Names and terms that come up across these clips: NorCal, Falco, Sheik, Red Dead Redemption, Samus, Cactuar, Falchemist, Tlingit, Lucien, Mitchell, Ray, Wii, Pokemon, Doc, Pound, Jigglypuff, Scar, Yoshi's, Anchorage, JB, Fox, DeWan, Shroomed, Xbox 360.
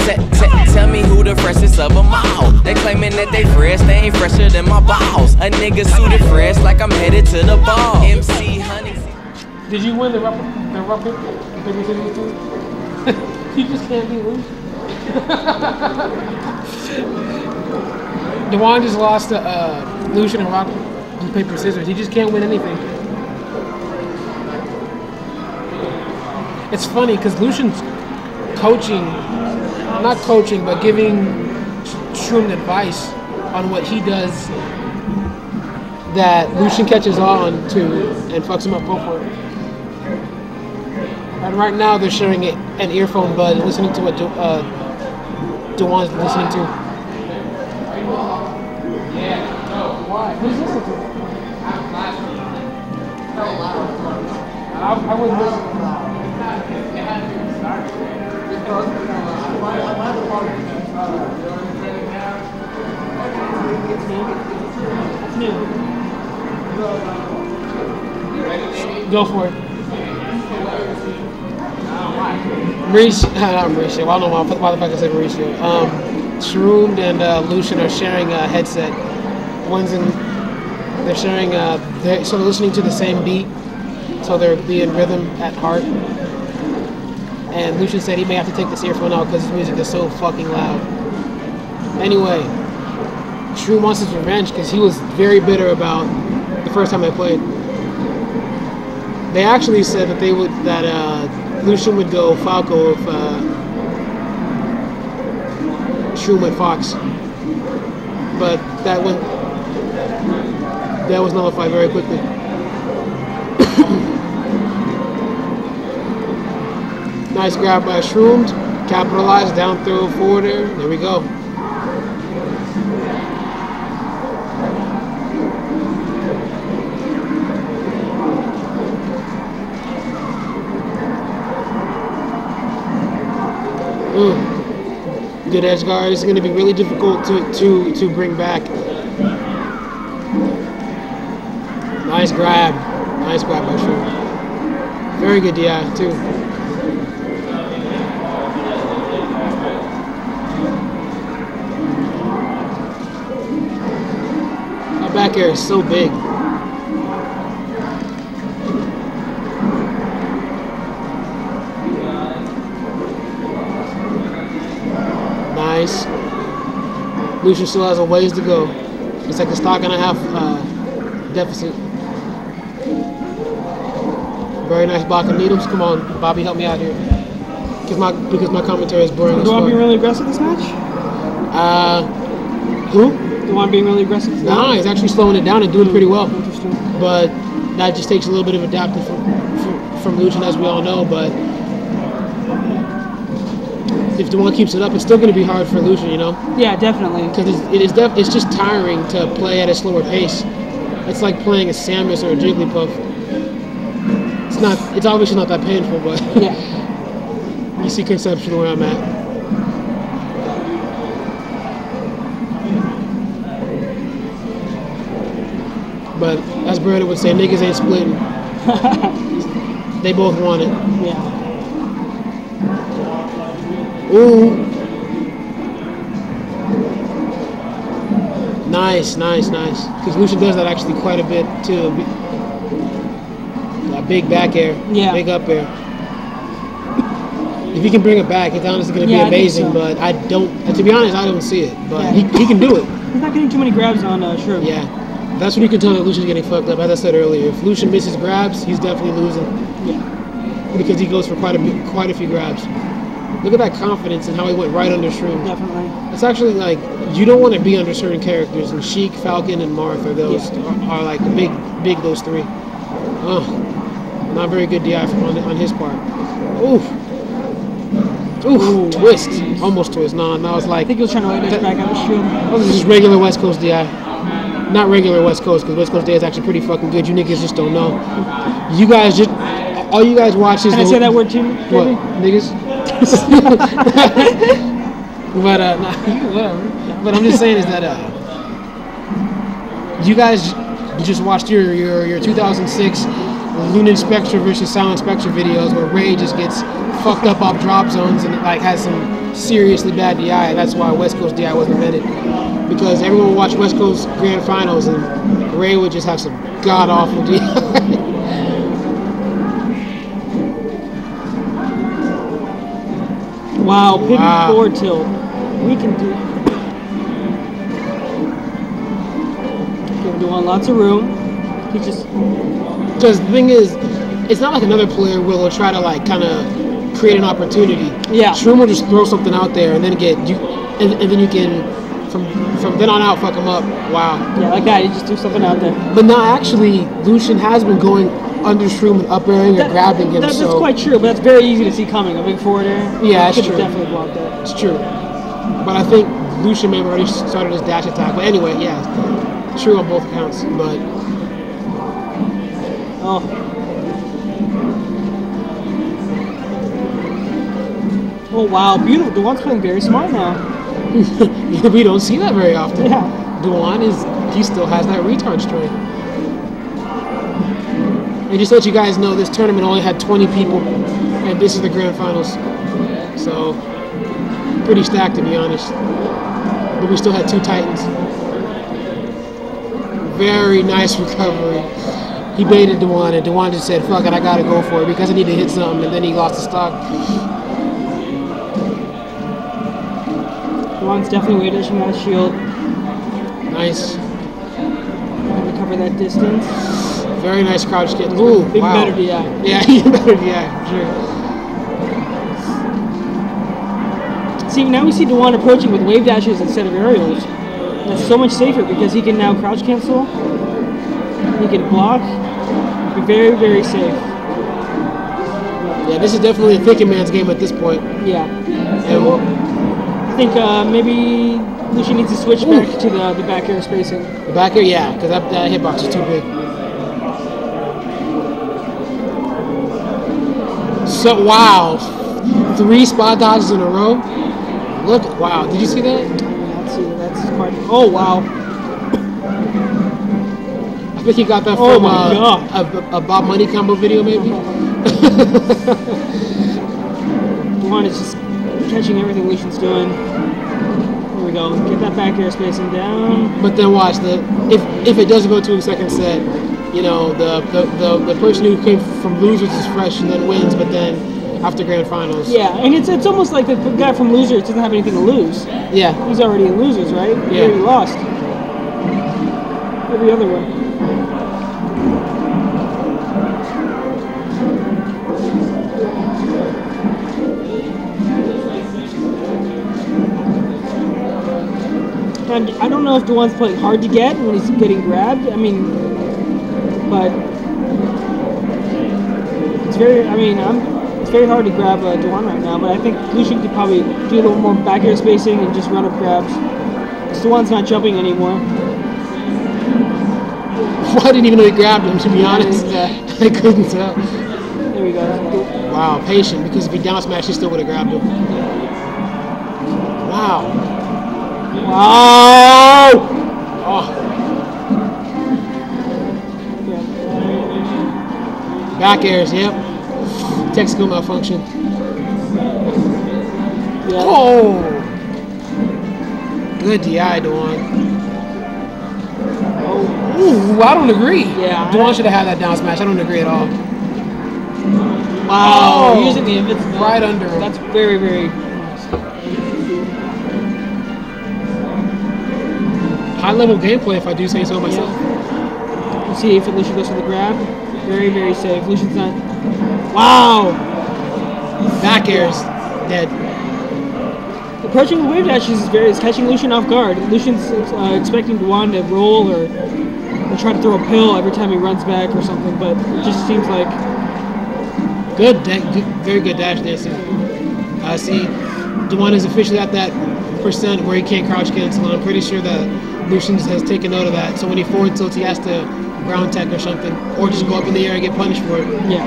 so tell me who the freshest of them all. They claiming that they fresh, they ain't fresher than my balls. A nigga suited fresh like I'm headed to the ball. MC Honey. Did you win the ruffle? You just can't be Lucien. DeWan just lost to Lucien and Rock on paper scissors. He just can't win anything. It's funny because Lucian's coaching, not coaching, but giving Shroomed advice on what he does that Lucien catches on to and fucks him up over. And right now they're sharing an earphone bud and listening to what DeWan's listening to. Yeah, no, why? Who's listening to? I'm laughing. I wouldn't listen. Go for it. Mauricio, not Mauricio. I don't know why the fuck I said Mauricio. Shroomed and Lucien are sharing a headset. They're sharing. So they're listening to the same beat. So they're being rhythm at heart. And Lucien said he may have to take this earphone out because his music is so fucking loud. Anyway, Shroom wants his revenge because he was very bitter about the first time they played. They actually said that Lucien would go Falco if Shroom went Fox, but that was nullified very quickly. Nice grab by Shroomed, capitalized, down throw forwarder, there we go. Good edge guard, it's going to be really difficult to bring back. Nice grab by Shroomed. Very good DI too. Back air is so big. Nice. Lucien still has a ways to go. It's like a stock and a half deficit. Very nice block of needles. Come on, Bobby, help me out here. Because my commentary is boring as fuck. Do I want to be really aggressive this match? Who? DeWan being really aggressive? Nah, he's actually slowing it down and doing pretty well. Interesting. But that just takes a little bit of adapting from Lucien, as we all know. But if DeWan keeps it up, it's still going to be hard for Lucien, you know? Yeah, definitely. Because it's just tiring to play at a slower pace. It's like playing a Samus or a Jigglypuff. It's obviously not that painful, but yeah. You see conceptually where I'm at. But as Brandon would say, niggas ain't splitting. They both want it. Yeah. Ooh. Nice. Because Lucien does that actually quite a bit too. That big back air. Yeah. Big up air. If he can bring it back, it's honestly going to be amazing. So. But I don't. To be honest, I don't see it. But yeah. he can do it. He's not getting too many grabs on Shroom. Yeah. That's when you can tell that Lucian's getting fucked up. As I said earlier, if Lucien misses grabs, he's definitely losing. Yeah. Because he goes for quite a few grabs. Look at that confidence and how he went right under Shroom. Definitely. It's actually like you don't want to be under certain characters, and Sheik, Falcon, and Marth are like big those three. Oh, not very good DI on his part. Oof. Ooh, twist. Almost twist. No, and I was like. I think he was trying to lay back out of Shroom. That was just regular West Coast DI. Not regular West Coast, because West Coast Day is actually pretty fucking good. You niggas just don't know. You guys just, all you guys watch is. Can I say that word too? What, niggas? But nah, what I'm just saying is that you guys just watched your 2006 Lunar Spectre versus Silent Spectre videos where Ray just gets fucked up off drop zones and like has some seriously bad DI, and that's why West Coast DI was invented. Because everyone would watch West Coast Grand Finals and Ray would just have some god-awful DI. Wow, pivot forward tilt. We can do it. Give DeWan lots of room. He just... Because the thing is, it's not like another player will try to like kind of create an opportunity. Yeah. Shroom will just throw something out there and then get you, and then you can from then on out fuck him up. Wow. Yeah, like that. You just do something out there. But no, actually, Lucien has been going under Shroom and up airing or grabbing him. That's so quite true, but that's very easy to see coming. A big forward air. Yeah, it's true. Definitely blocked that. It's true. But I think Lucien may have already started his dash attack. But anyway, yeah, true on both counts. But oh wow, beautiful. DeWan's playing very smart now. We don't see that very often. Yeah. DeWan he still has that retard strength. And just to let you guys know, this tournament only had 20 people, and this is the grand finals. So, pretty stacked to be honest. But we still had two Titans. Very nice recovery. He baited DeWan, and DeWan just said, fuck it, I gotta go for it because I need to hit something, and then he lost the stock. DeWan's definitely waiting for that shield. Nice. Recover that distance. Very nice crouch kick. Ooh, big wow. Better DI. Yeah, better DI, sure. See, now we see DeWan approaching with wave dashes instead of aerials. That's so much safer because he can now crouch cancel. He can block. Be very, very safe. Yeah, this is definitely a thinking man's game at this point. Yeah. And we'll, I think maybe Lucien needs to switch back to the back air spacing. The back air, yeah, because that hitbox is too big. So, wow, 3 spot dodges in a row. Look, wow, did you see that? Let's see, that's quite, oh, wow. I think he got that from a Bob Money combo video, maybe? DeWan is just catching everything Lucien's doing. Here we go, get that back air spacing down. But then watch, if it doesn't go to a second set, you know, the person who came from Losers is fresh and then wins, but then after Grand Finals. Yeah, and it's almost like the guy from Losers doesn't have anything to lose. Yeah. He's already in Losers, right? Yeah. He already lost. Every other one. And I don't know if DeWan's playing hard to get when he's getting grabbed. I mean... But it's very, I mean, it's very hard to grab DeWan right now, but I think Lucien could probably do a little more back air spacing and just run up grabs. Because DeWan's not jumping anymore. Well, I didn't even know he grabbed him, to be honest. I couldn't tell. There we go. Wow, patient, because if he down smashed, he still would have grabbed him. Wow. Wow! Oh. Back airs, yep. Technical malfunction. Yeah. Oh! Good DI, DeWan. Oh. Ooh, I don't agree. Yeah. DeWan should have had that down smash. I don't agree at all. Wow. Oh, using the invincibility. Right under him. That's very, very nice. High level gameplay, if I do say so myself. Yeah. Let's see if Lucien goes for the grab. Very, very safe. Lucien's not. Wow! Back air's dead. Approaching the wave dashes is very. It's catching Lucien off guard. Lucien's expecting DeWan to roll or try to throw a pill every time he runs back or something, but it just seems like. Good, very good dash dancing. See, DeWan is officially at that percent where he can't crouch cancel, and I'm pretty sure that Lucien has taken note of that. So when he forward tilts, he has to. Ground tech or something, or just go up in the air and get punished for it. Yeah.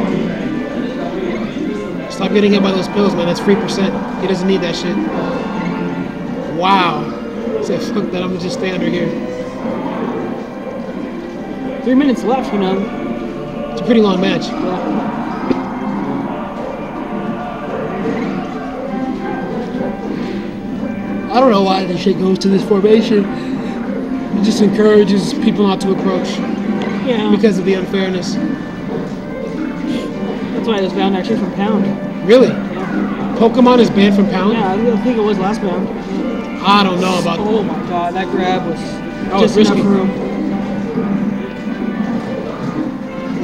Stop getting hit by those pills, man. That's 3%. He doesn't need that shit. Wow. Said fuck that. I'm gonna just stay under here. 3 minutes left, you know. It's a pretty long match. I don't know why this shit goes to this formation. It just encourages people not to approach. Yeah. Because of the unfairness. That's why it was banned actually from Pound. Really? Yeah. Pokemon is banned from Pound? Yeah, I think it was last Pound. I don't know about that. Oh my god, that grab was just risky. Enough room.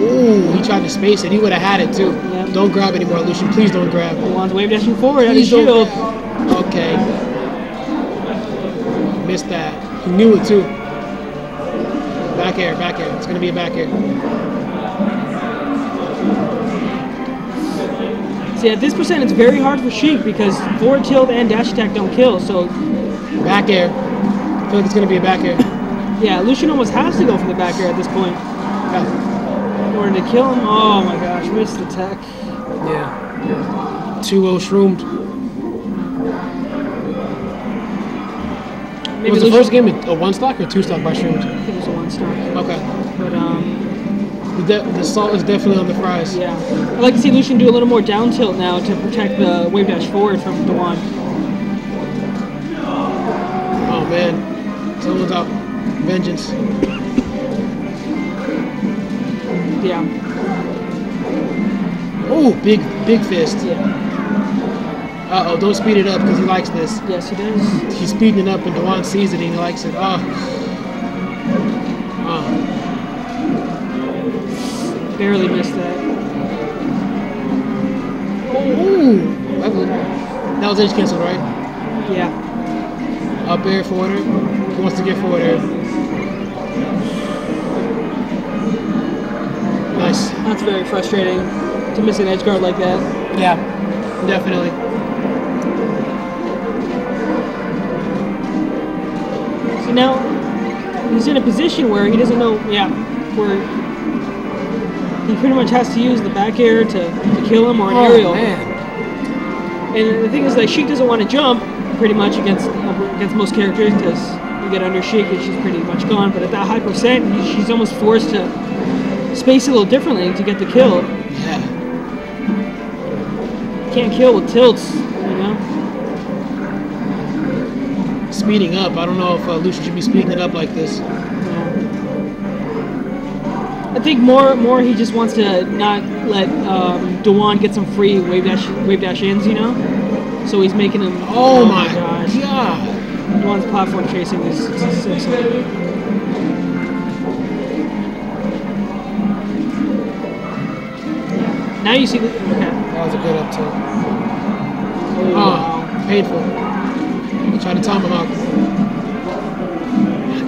Ooh, he tried to space it. He would have had it too. Yep. Don't grab anymore, Lucien. Please don't grab. He wants wave dashing forward at his shield. Okay. Missed that. He knew it too. Back air, back air. It's going to be a back air. See, at this percent, it's very hard for Sheik because forward tilt and dash attack don't kill, so... Back air. I feel like it's going to be a back air. Yeah, Lucien almost has to go for the back air at this point. Yeah. In order to kill him. Oh my gosh, missed the tech. Yeah. 2-0 Shroomed. Maybe was the first game a one-stock or two-stock by Shroomed? I think it was a one-stock. Okay. But, the salt is definitely on the fries. Yeah. I'd like to see Lucien do a little more down tilt now to protect the wave dash forward from DeWan. Oh, man. Someone's out. Vengeance. Yeah. Oh, big fist. Yeah. Uh-oh, don't speed it up because he likes this. Yes, he does. He's speeding it up and DeWan sees it and he likes it. Oh. Oh. Barely missed that. Ooh. That was edge canceled, right? Yeah. Up air forward. He wants to get forward air. Nice. That's very frustrating to miss an edge guard like that. Yeah, definitely. Now he's in a position where he doesn't know, where he pretty much has to use the back air to kill him or an aerial. Man. And the thing is that Sheik doesn't want to jump pretty much against most characters because you get under Sheik and she's pretty much gone. But at that high percent, she's almost forced to space a little differently to get the kill. Yeah. Can't kill with tilts. Speeding up. I don't know if Lucien should be speeding it up like this. Yeah. I think more he just wants to not let DeWan get some free wave dash ins, So he's making him. Oh my gosh! Yeah. DeWan's platform chasing is sick. Now you see the. Okay. That was a good up tilt. Oh, wow. Painful. Try to time him out.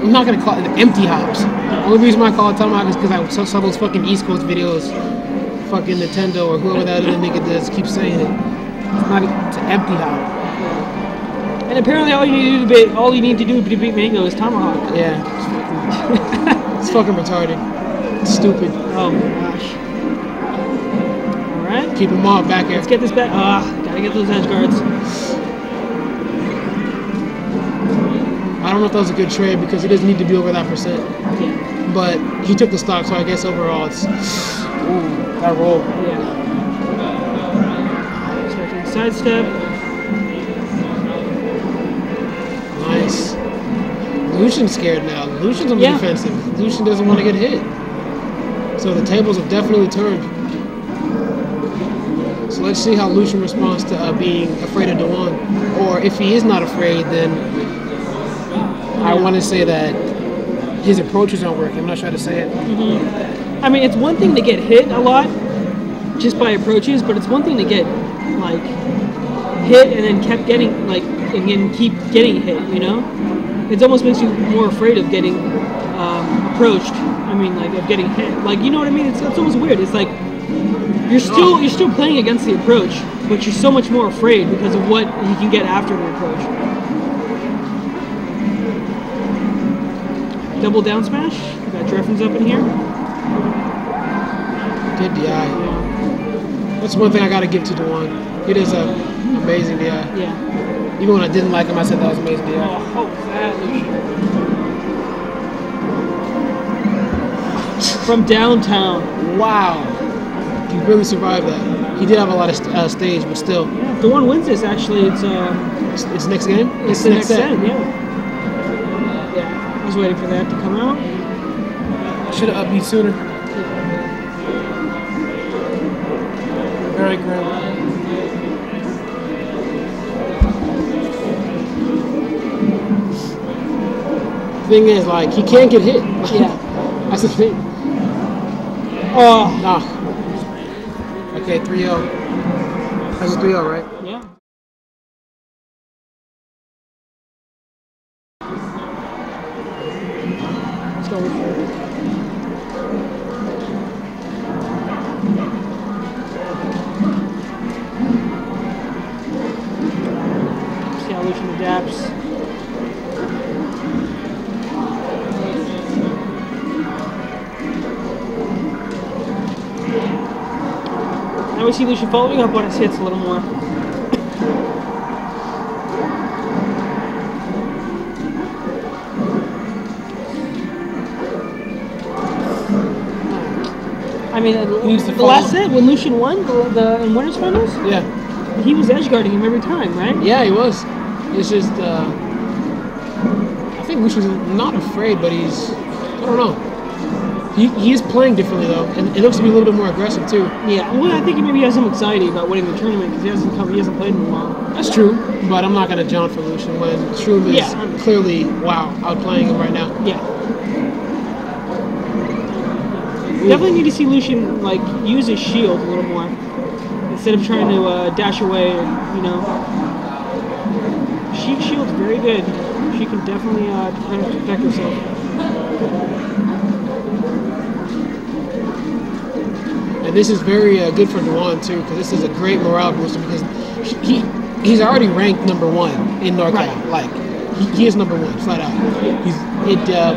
I'm not gonna call it empty hops. The only reason why I call it time hop is because I saw those fucking East Coast videos. Fucking Nintendo or whoever that other nigga does keeps saying it. It's an empty hop. Yeah. And apparently all you need to do to beat Mango is tomahawk. Yeah. It's fucking retarded. It's stupid. Oh my gosh. All right. Keep them all back here. Let's get this back. Gotta get those edge guards. I don't know if that was a good trade because he doesn't need to be over that percent. Yeah. But he took the stock, so I guess overall it's... Ooh, that roll. Yeah. Expecting sidestep. Nice. Lucian's scared now. Lucian's on the defensive. Lucien doesn't want to get hit. So the tables have definitely turned. So let's see how Lucien responds to being afraid of DeWan. Or if he is not afraid, then... I want to say that his approaches aren't working. I'm not sure how to say it. Mm-hmm. I mean, it's one thing to get hit a lot just by approaches, but it's one thing to get like hit and then kept getting keep getting hit. It almost makes you more afraid of getting approached. I mean, like of getting hit. Like you know what I mean? It's almost weird. It's like you're still playing against the approach, but you're so much more afraid because of what you can get after the approach. Double down smash. Got Jeff's up in here. Good DI. Yeah. That's one thing I gotta give to DeWan. It is an amazing DI. Yeah. Even when I didn't like him, I said that was amazing DI. Oh, that from downtown. Wow. He really survived that. He did have a lot of stage, but still. Yeah, DeWan wins this, actually. It's next game? It's the next set, yeah. Yeah. I was waiting for that to come out. Should have upbeat sooner. Very grim. Thing is, like, he can't get hit. Yeah, that's the thing. Oh, nah. Okay, 3-0. That's a 3-0, right? Yeah. Let's go with it. See how Lucien adapts. Now we see Lucien following up on his hits a little more. I mean, the last set when Lucien won the in winners finals. Yeah, he was edge guarding him every time, right? Yeah, he was. It's just I think Lucien's not afraid, but he's I don't know. He is playing differently, though, and it looks to be a little bit more aggressive, too. Yeah, well, I think he maybe has some anxiety about winning the tournament because he hasn't played in a while. That's true, but I'm not going to jaunt for Lucien when Shroomed is clearly, wow, outplaying him right now. Yeah. Ooh. Definitely need to see Lucien, like, use his shield a little more instead of trying to dash away, and, you know. Sheik shield's very good. She can definitely kind of protect herself. And this is very good for DeWan, too, because this is a great morale booster, because he's already ranked #1 in NorCal. Right. Like, he is #1, flat out.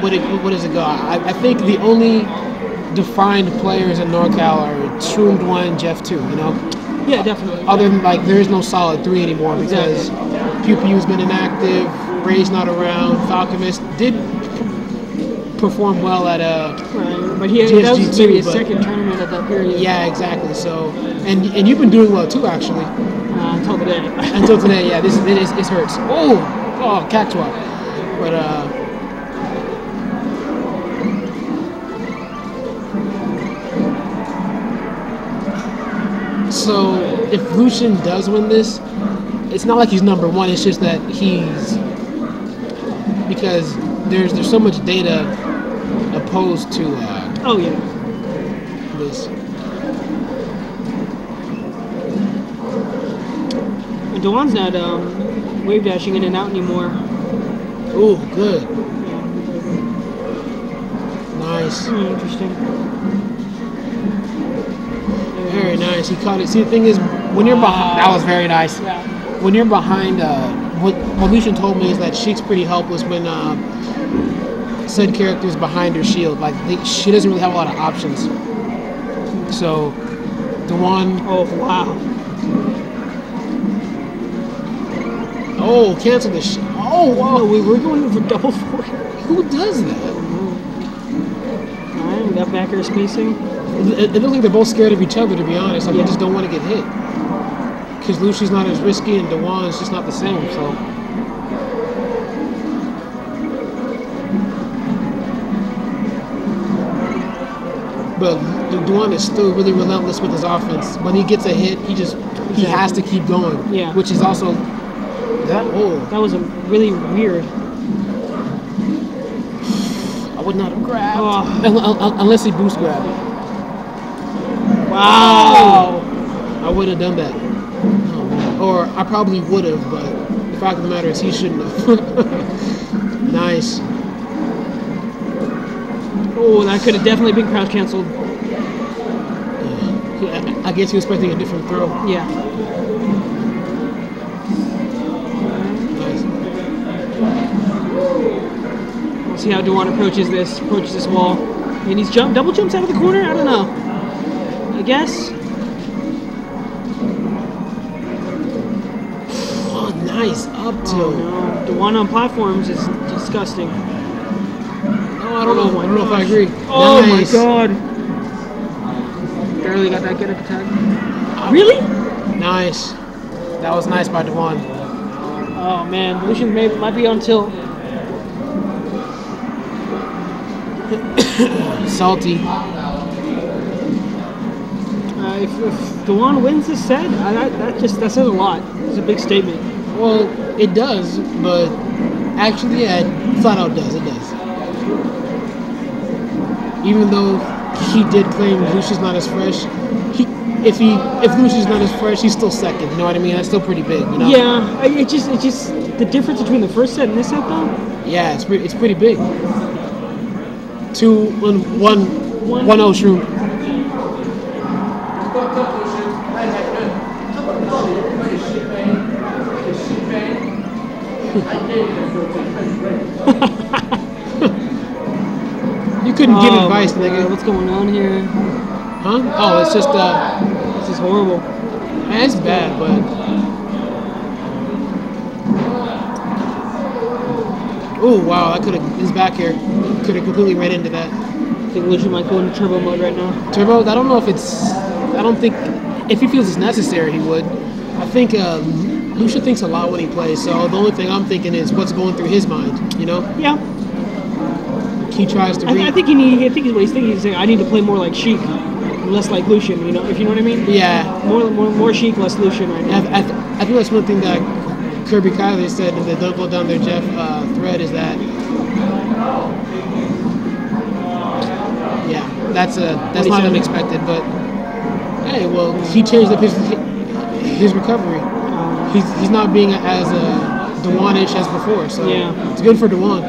What does it go? I think the only defined players in NorCal are Shroomed 1, Jeff 2, you know? Yeah, definitely. Other than, like, there is no solid 3 anymore, because PPU's been inactive, Ray's not around, Falchemist did perform well at right, but he does maybe his second tournament at that period. Yeah, exactly. So, and you've been doing well too, actually. Until today. Until today, yeah. This hurts. Oh, Cactuar. But so if Lucien does win this, it's not like he's #1. It's just that he's because there's so much data opposed to this. And DeWan's not wave dashing in and out anymore. Ooh, good. Nice. Interesting. Very nice. He caught it. See, the thing is, when you're behind, that was very nice. Yeah. When you're behind, what Lucien told me is that Sheik's pretty helpless when said character is behind her shield. Like, she doesn't really have a lot of options. So, DeWan. Oh, wow. Oh, cancel this shit. Oh, wow. No, we're going for double four. Who does that? Alright, we got back air spacing. It looks like they're both scared of each other, to be honest. Like, they just don't want to get hit. Because Lucie's not as risky and DeWan's just not the same, so. But DeWan is still really relentless with his offense. When he gets a hit, he has to keep going. Yeah. Which is also that was a really weird. I would not have grabbed. Oh. Unless he boost grabbed. Wow. I would have done that. Or I probably would have, but the fact of the matter is he shouldn't have. Nice. Oh, that could have definitely been crouch canceled. Yeah. I guess he was expecting a different throw. Yeah. Nice. We'll see how DeWan approaches this wall. And he's double jumps out of the corner? I don't know. I guess. Oh, nice. Up tilt. Oh, no. DeWan on platforms is disgusting. I don't know if I agree. Oh my god. Barely got that get-up attack. Really? Nice. That was nice by DeWan. Oh man, Lucien might be on tilt. Salty. If DeWan wins this set, that says a lot. It's a big statement. Well, it does, but actually, yeah, flat out does. It does. Even though he did claim Lucie's not as fresh, if Lucie's not as fresh, he's still second. You know what I mean? That's still pretty big. You know? Yeah, it just the difference between the first set and this set, though. Yeah, it's pretty big. 2-1-1-1-0 Shroom. You couldn't give advice, nigga. What's going on here? Huh? Oh, it's just this is horrible. Man, it's bad, but oh wow, I could have. His back here could have completely ran into that. I think Lucien might go into turbo mode right now. Turbo? I don't know if it's. I don't think if he feels it's necessary, he would. I think. Lucien thinks a lot when he plays, so the only thing I'm thinking is what's going through his mind, you know? Yeah. He tries to read. I think what he's thinking is, I need to play more like Sheik, less like Lucien, you know, if you know what I mean? Yeah. More Sheik, less Lucien right now. I think that's one thing that Kirby Kyler said in the Don't Go Down There Jeff thread is that, yeah, that's not unexpected, but hey, well, he changed up his recovery. He's not being as DeWan-ish as before, so yeah. It's good for DeWan.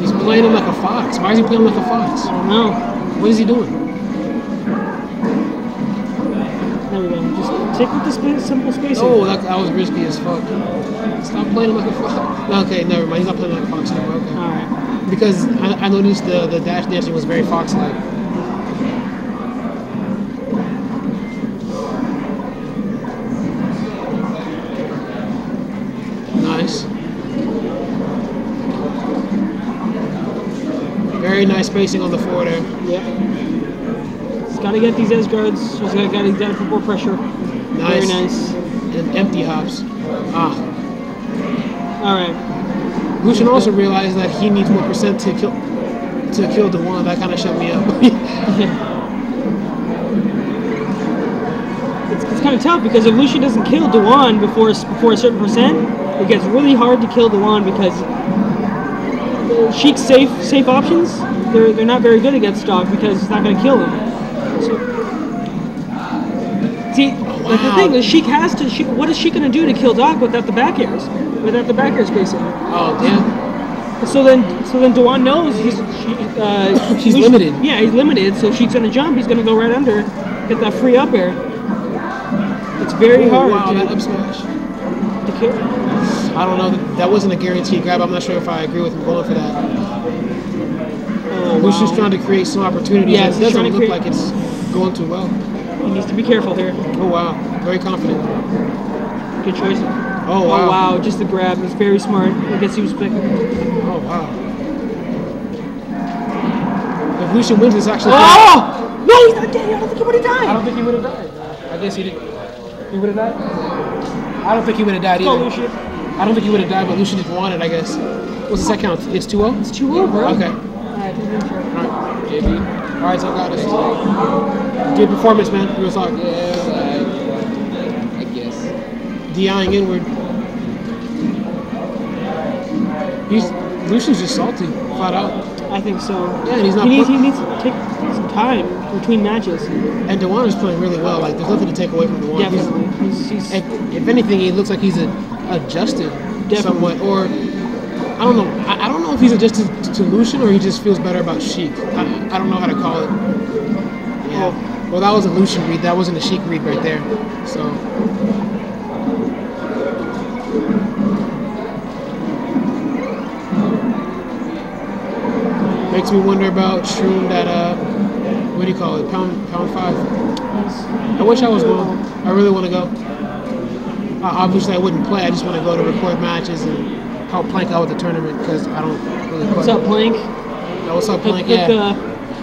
He's playing him like a fox. Why is he playing him like a fox? I don't know. What is he doing? There we go. Just tick with the simple spacing. Oh, that was risky as fuck. Stop playing like a fox. Okay, never mind. He's not playing like a fox anymore. Okay. All right. Because I noticed the dash dancing was very fox-like. Nice. Very nice spacing on the forward air. Yeah. He's got to get these edge guards. He's got to get it for more pressure. Nice. Very nice. And empty hops. Ah. All right. Lucien also realized that he needs more percent to kill DeWan. That kind of shut me up. It's kind of tough because if Lucien doesn't kill DeWan before a certain percent, it gets really hard to kill DeWan because Sheik's safe options they're not very good against Doc because it's not going to kill him. So, see, wow. Like the thing is, Sheik has to. What is she going to do to kill Doc without the back airs? Without the back air spacing. Oh damn. So then DeWan knows she's limited. Yeah, he's limited. So she's gonna jump. He's gonna go right under, get that free up air. It's very hard. Wow, that up smash. To kill. I don't know. That wasn't a guaranteed grab. I'm not sure if I agree with him going for that. Oh, wow. Lucie's trying to create some opportunities. Yeah, it doesn't look like it's going too well. He needs to be careful here. Oh wow, very confident. Good choice. Oh wow. Oh wow, just the grab. He's very smart. I guess he was picking. Oh wow. If Lucien wins, it's actually. Oh! No, he's not dead. I don't think he would have died. I don't think he would have died. I guess he didn't. He would have died? I don't think he would have died either. Lucien. I don't think he would have died, but Lucien didn't want it, I guess. What's the second count? It's 2-0? It's 2-0, bro. Okay. Alright, JB. Alright, so I got us. Good performance, man. Real talk. Yeah. DIing inward. Lucien's just salty, flat out. I think so. Yeah, and he's not. He needs to take some time between matches. And DeWan is playing really well. Like, there's nothing to take away from DeWan. Definitely. He's if anything, he looks like he's adjusted somewhat, or I don't know. I don't know if he's adjusted to Lucien or he just feels better about Sheik. I don't know how to call it. Yeah. Well, that was a Lucien read. That wasn't a Sheik read right there. So. Makes me wonder about Shroom that what do you call it? Pound 5. I wish I was going. I really want to go. Obviously, I wouldn't play. I just want to go to record matches and help Plank out with the tournament because I don't really play. What's up, Plank? No, what's up, Plank? Yeah.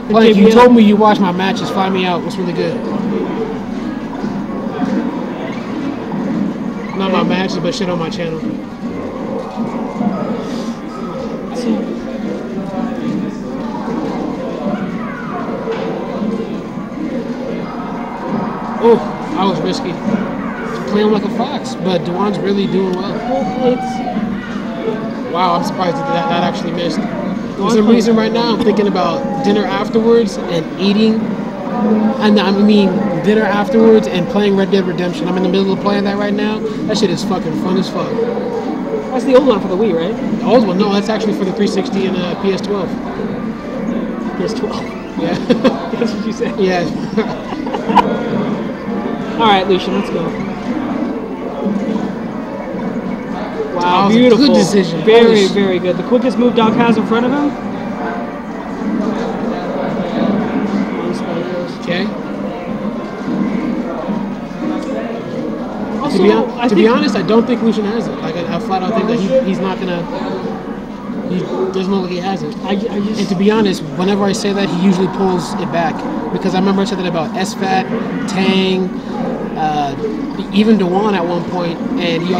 Plank, you told me you watched my matches. Find me out. What's really good? Not my matches, but shit on my channel. Oh, I was risky. Playing like a fox, but DeWan's really doing well. Wow, I'm surprised that actually missed. For some reason right now, I'm thinking about dinner afterwards and eating. And I mean, dinner afterwards and playing Red Dead Redemption. I'm in the middle of playing that right now. That shit is fucking fun as fuck. That's the old one for the Wii, right? The old one? No, that's actually for the 360 and PS12. PS12? Yeah. That's what you said? Yeah. Alright, Lucien, let's go. Wow, beautiful. Good decision. Very, very good. The quickest move Doc has in front of him. Okay. Also, to be honest, I don't think Lucien has it. Like, I flat out think that he's not gonna. He doesn't look like he has it. And to be honest, whenever I say that, he usually pulls it back because I remember I said that about S-Fat, Tang. Even DeWan at one point, and he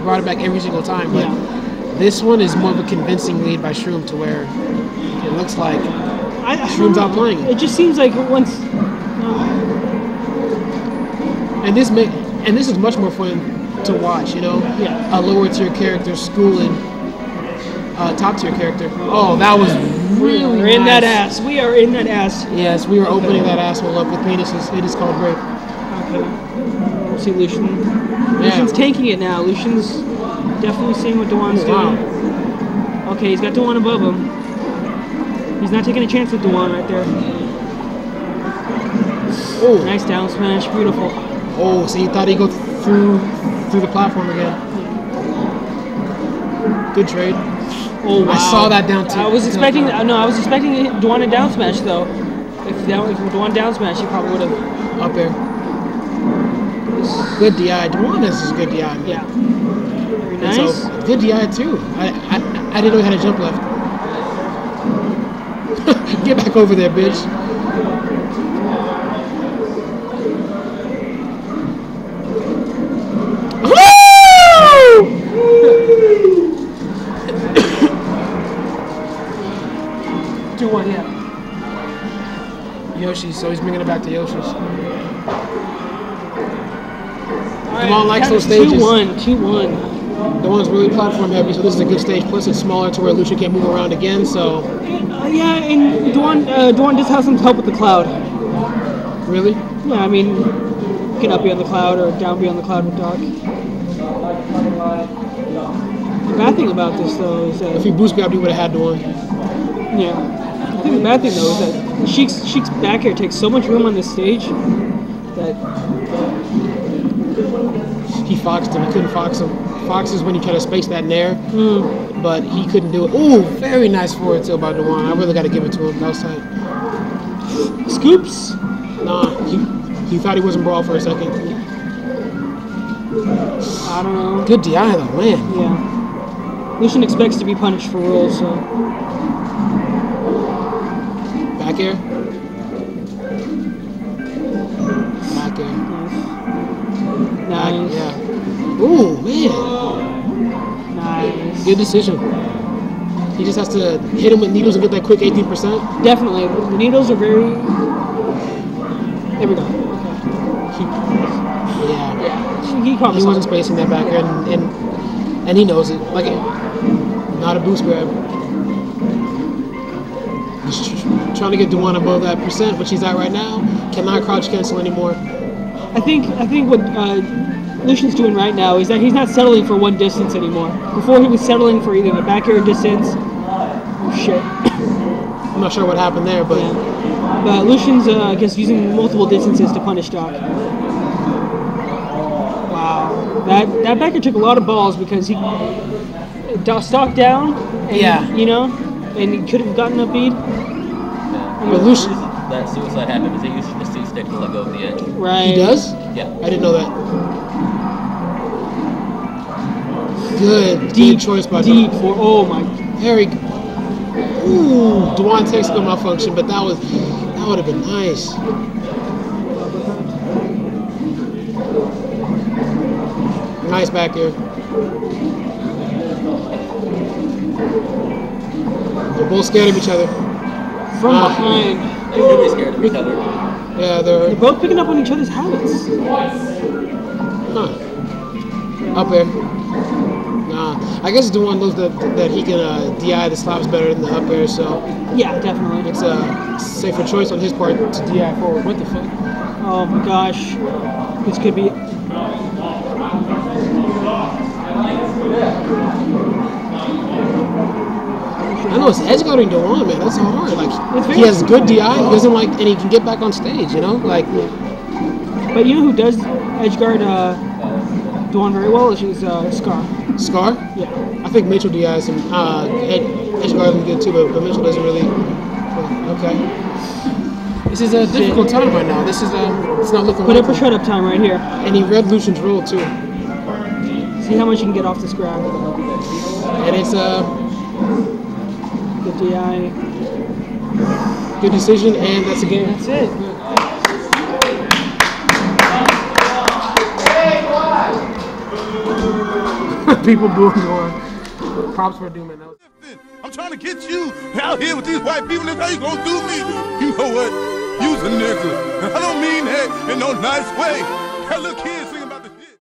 brought it back every single time. But this one is more of a convincing lead by Shroomed to where it looks like Shroom's out playing it. It just seems like once. And this is much more fun to watch. You know, a lower tier character schooling a top tier character. Oh, that was. Really we're in that ass. We are in that ass. Yes, we are opening that asshole up with penises. It is called rape. Okay. Let's see, Lucien. Lucien's tanking it now. Lucien's definitely seeing what DeWan's doing. Okay, he's got DeWan above him. He's not taking a chance with DeWan right there. Oh, nice down smash. Beautiful. Oh, so he thought he'd go through the platform again. Good trade. Oh, wow. I saw that down too. I was expecting. No, I was expecting DeWan to down smash though. If DeWan down smash, he probably would have up air. Good DI. DeWan is good DI. Man. Yeah. Very nice. So, good DI too. I didn't know he had a jump left. Get back over there, bitch. Yoshi's, so he's bringing it back to Yoshi's. DeWan likes those stages. 2-1, 2-1. DeWan's really platform heavy, so this is a good stage. Plus, it's smaller to where Lucien can't move around again, so. Yeah, and DeWan just has some help with the cloud. Really? Yeah, I mean, you can up be on the cloud or down be on the cloud with Doc. The bad thing about this, though, is that. If he boost grabbed, he would have had DeWan. Yeah. I think the bad thing though is that Sheik's back here takes so much room on this stage that he foxed him. He couldn't fox him. Fox is when you try to space that nair, but he couldn't do it. Ooh, very nice forward tilt by DeWan. I really got to give it to him. That was tight. Scoops? Nah, he thought he wasn't brawl for a second. I don't know. Good DI though, man. Yeah. Lucien expects to be punished for rules, so. Back air. Nice. Yeah. Ooh, man. Nice. Good decision. He just has to hit him with needles and get that quick 18%. Definitely. The needles are very. There we go. Okay. He caught me. He wasn't spacing that back air, and he knows it. Like, not a boost grab. Trying to get DeWan above that percent, which he's at right now. Cannot crouch cancel anymore. I think what Lucien's doing right now is that he's not settling for one distance anymore. Before he was settling for either the back air distance. Oh shit. I'm not sure what happened there, but. Yeah. But Lucien's, I guess, using multiple distances to punish Doc. Wow. That back air took a lot of balls because he stock down. And, you know, and he could have gotten a bead. But Lucien, that suicide happened because he uses the C stick to let go of the edge. Right. He does? Yeah. I didn't know that. Good. Deep choice by DeWan. Deep for, oh my. There we go. Ooh, DeWan takes good malfunction, but that was, that would have been nice. Nice back here. They're both scared of each other. From behind. They're really scared of each other. Yeah, they're both picking up on each other's habits. Huh. Up air. Nah. I guess DeWan knows that he can DI the slaps better than the up air, so. Yeah, definitely. It's a safer choice on his part to DI forward. What the fuck? Oh my gosh. This could be. I know it's edgeguarding DeWan, man. That's so hard. Like, he has good DI, he doesn't like, and he can get back on stage, you know? Like, yeah. But you know who does edgeguard DeWan very well? She's Scar. Scar? Yeah. I think Mitchell DI's him. Edgeguards him good too, but Mitchell doesn't really. Okay. This is a difficult time right now. This is it's not looking. Put up a shut up time right here. And he read Lucian's rule too. See how much you can get off this grab. And it's the DI. Good decision, and that's a game. That's it. People booing on. Props for doing that. I'm trying to get you out here with these white people. That's how you gonna do me. You know what? You's a nigga. I don't mean that in no nice way. Hey, look here.